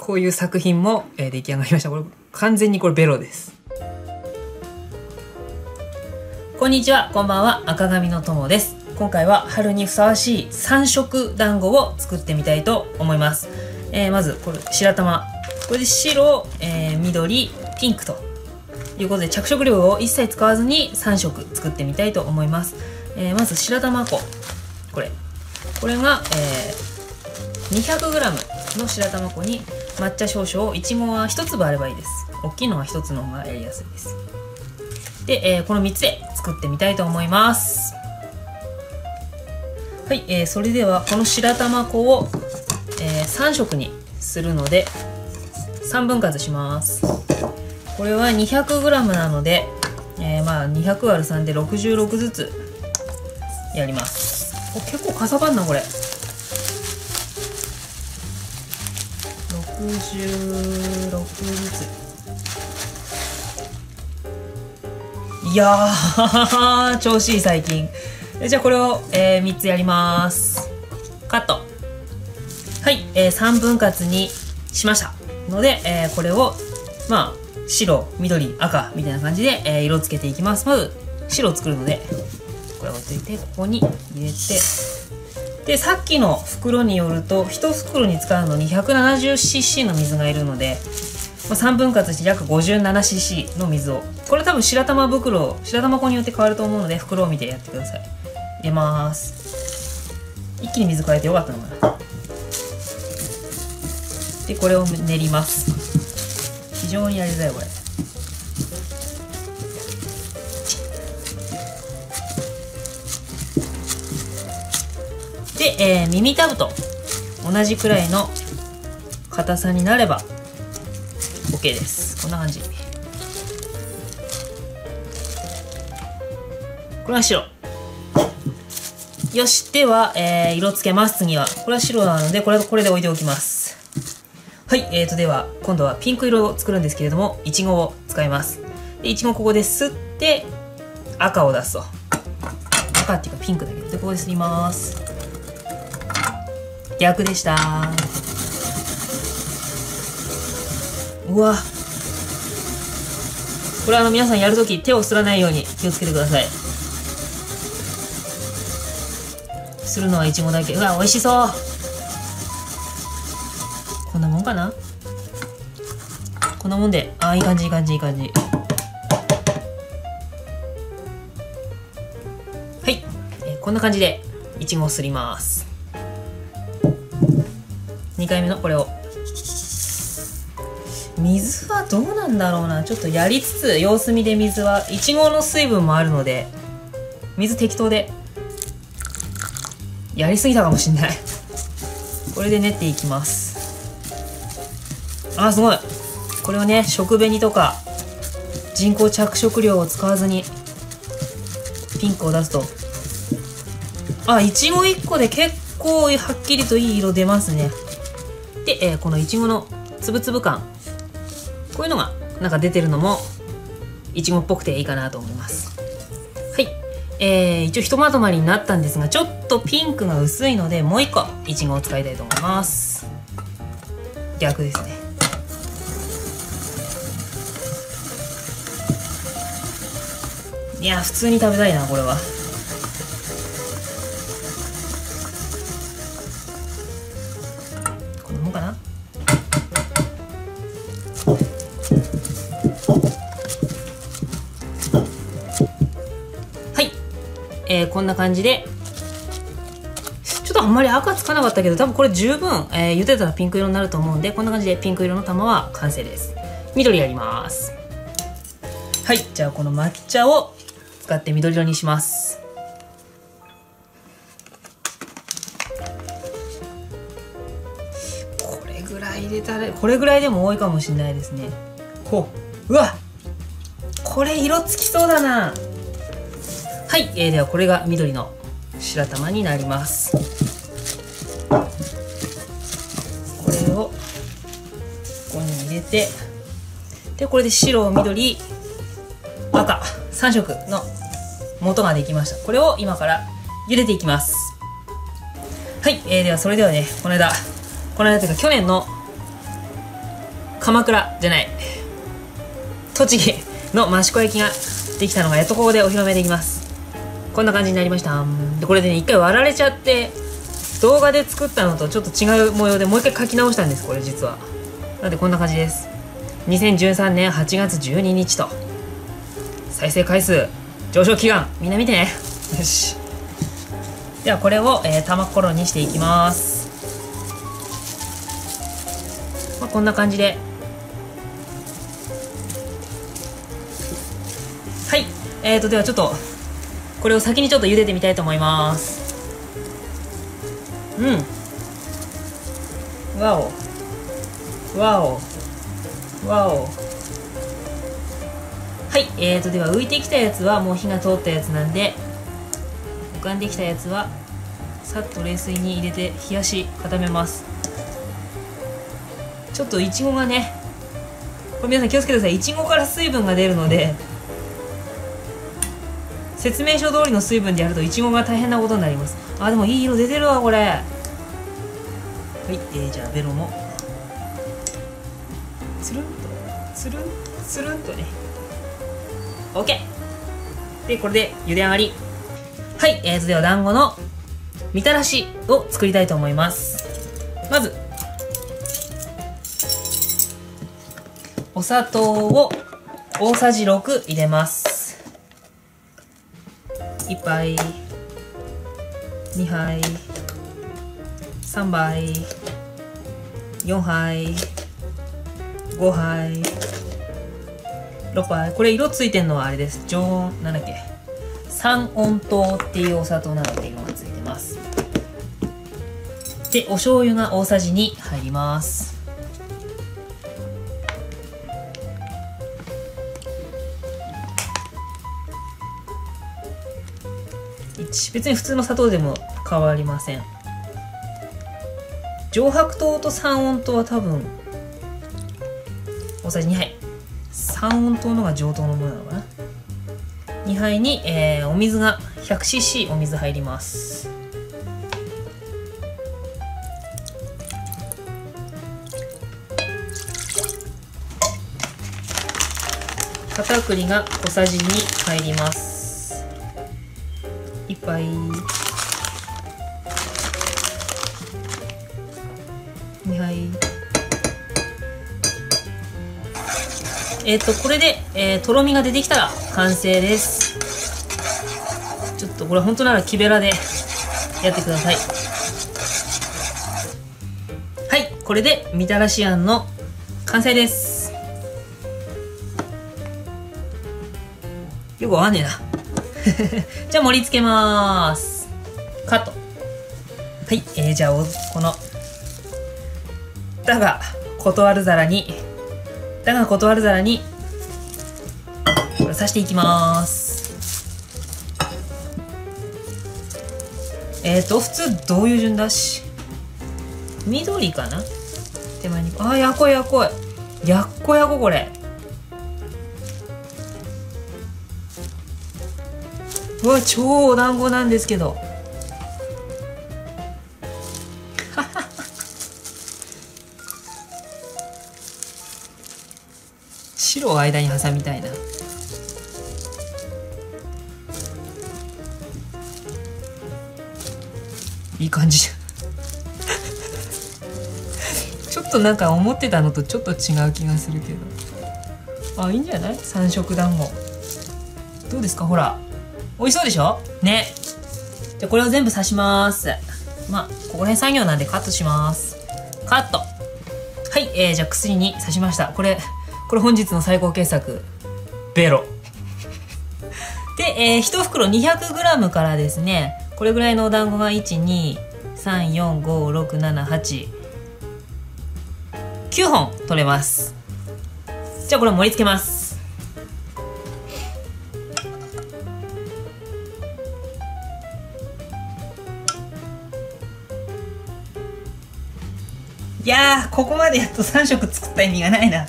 こういう作品も出来上がりました。これ完全にこれベロです。こんにちは、こんばんは、赤髪の友です。今回は春にふさわしい3色団子を作ってみたいと思います。まずこれ白玉、これで白、緑、ピンクということで着色料を一切使わずに3色作ってみたいと思います。まず白玉粉、これが、200g の白玉粉に抹茶少々、いちごは1粒あればいいです。大きいのは1つの方がやりやすいです。で、この3つで作ってみたいと思います。はい、それではこの白玉粉を、3色にするので3分割します。これは 200g なので、まあ 200÷3 で66ずつやります。お、結構かさばんな、これ66ずつ。いやー調子いい最近。じゃあこれを、3つやります。カット。はい、3分割にしましたので、これをまあ白、緑、赤みたいな感じで、色つけていきます。まず白を作るのでこれをついてここに入れて、でさっきの袋によると1袋に使うのに 170cc の水がいるので、まあ、3分割して約 57cc の水を、これ多分白玉粉によって変わると思うので袋を見てやってください。入れます。一気に水加えてよかったのかな。でこれを練ります。非常にやりづらいこれ。で、耳たぶと同じくらいの硬さになれば OK です。こんな感じ。これは白。よし、では、色つけます。次はこれは白なのでこれで置いておきます。はい、では今度はピンク色を作るんですけれども、いちごを使います。でいちごここで吸って赤を出すと、赤っていうかピンクだけど、でここで吸います。逆でした。うわ、これ皆さんやるとき手をすらないように気をつけてください。するのはいちごだけ。うわ、美味しそう。こんなもんかな。こんなもんで、あ、いい感じいい感じいい感じ。はい、こんな感じでいちごをすります。2回目のこれを、水はどうなんだろうな、ちょっとやりつつ様子見で、水はいちごの水分もあるので水適当でやりすぎたかもしんない。これで練っていきます。あ、すごい。これをね、食紅とか人工着色料を使わずにピンクを出すと、あ、いちご1個で結構はっきりといい色出ますね。で、このいちごのつぶつぶ感、こういうのがなんか出てるのもいちごっぽくていいかなと思います。はい、一応ひとまとまりになったんですが、ちょっとピンクが薄いのでもう一個いちごを使いたいと思います。逆ですね。いや、普通に食べたいなこれは。こんな感じで、ちょっとあんまり赤つかなかったけど、多分これ十分、茹でたらピンク色になると思うんで、こんな感じでピンク色の玉は完成です。緑やります。はい、じゃあこの抹茶を使って緑色にします。これぐらい入れたら、これぐらいでも多いかもしれないですね。ほう、うわ、これ色つきそうだな。はい、ではこれが緑の白玉になります。これをここに入れて、でこれで白、緑、赤、3色の元ができました。これを今から茹でていきます。はい、ではそれではね、この間というか去年の鎌倉じゃない、栃木の益子駅ができたのがやっとここでお披露目できます。こんな感じになりました。でこれでね、一回割られちゃって動画で作ったのとちょっと違う模様でもう一回書き直したんです、これ実は。なんでこんな感じです。2013年8月12日と再生回数上昇祈願、みんな見てね。よし、ではこれを、玉ころにしていきます。まあ、こんな感じで、はい、ではちょっとこれを先にちょっと茹でてみたいと思います。うん、わおわおわお。はい、では浮いてきたやつはもう火が通ったやつなんで、浮かんできたやつはさっと冷水に入れて冷やし固めます。ちょっといちごがね、これ皆さん気をつけてください。いちごから水分が出るので、説明書通りの水分でやるといちごが大変なことになります。あ、でもいい色出てるわこれ。はい、じゃあベロもつるんとつるんつるんとね。 OK で、これで茹で上がり。はい、では団子のみたらしを作りたいと思います。まずお砂糖を大さじ6入れます。1杯2杯3杯4杯5杯6杯。これ色ついてんのはあれです、常温なんだっけ、三温糖っていうお砂糖なので色がついてます。でお醤油が大さじ2入ります。別に普通の砂糖でも変わりません。上白糖と三温糖は多分大さじ2杯、三温糖のが上等のものなのかな。2杯に、お水が 100cc お水入ります。片栗が小さじ2入ります。1杯2杯これで、とろみが出てきたら完成です。ちょっとこれ本当なら木べらでやってください。はい、これでみたらしあんの完成です。よくわかんねえなじゃあ盛り付けまーす。カット。はい、じゃあこのだが断る皿にこれ刺していきまーす。普通どういう順だし緑かな、手前に。あー、やこいやこいやっこやこ、これ。うわ、超お団子なんですけど白を間に挟みたいな。いい感じじゃんちょっとなんか思ってたのとちょっと違う気がするけど、あ、いいんじゃない。三色団子どうですか、ほら美味しそうでしょね。じゃこれを全部刺します。まあ、ここら辺作業なんでカットします。カット。はい、じゃあ薬に刺しました。これ本日の最高傑作、ベロ。で、1袋 200g からですね、これぐらいのお団子が1、2、3、4、5、6、7、8、9本取れます。じゃあこれを盛り付けます。いやー、ここまでやっと3色作った意味がないな。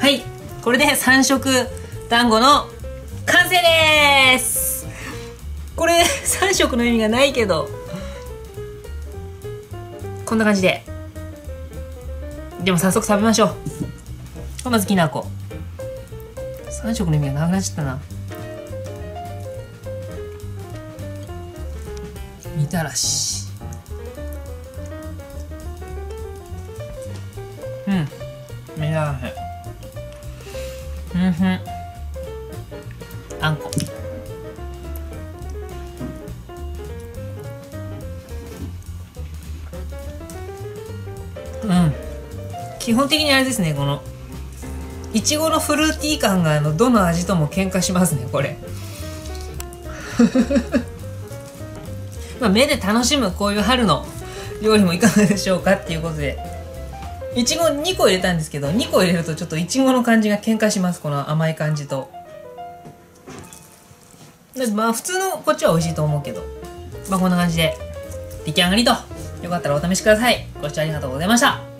はい、これで3色団子の完成です。これ3色の意味がないけど、こんな感じで。でも早速食べましょう。まずきな粉。3色の意味がなくなっちゃったな。みたらし。うん。みたらし。うんふん。あんこ。うん。基本的にあれですね、このいちごのフルーティー感がどの味とも喧嘩しますね、これ。まあ目で楽しむこういう春の料理もいかがでしょうかっていうことで、いちご2個入れたんですけど、2個入れるとちょっといちごの感じが喧嘩します、この甘い感じと。まあ普通のこっちは美味しいと思うけど、まあこんな感じで出来上がりと。よかったらお試しください。ご視聴ありがとうございました。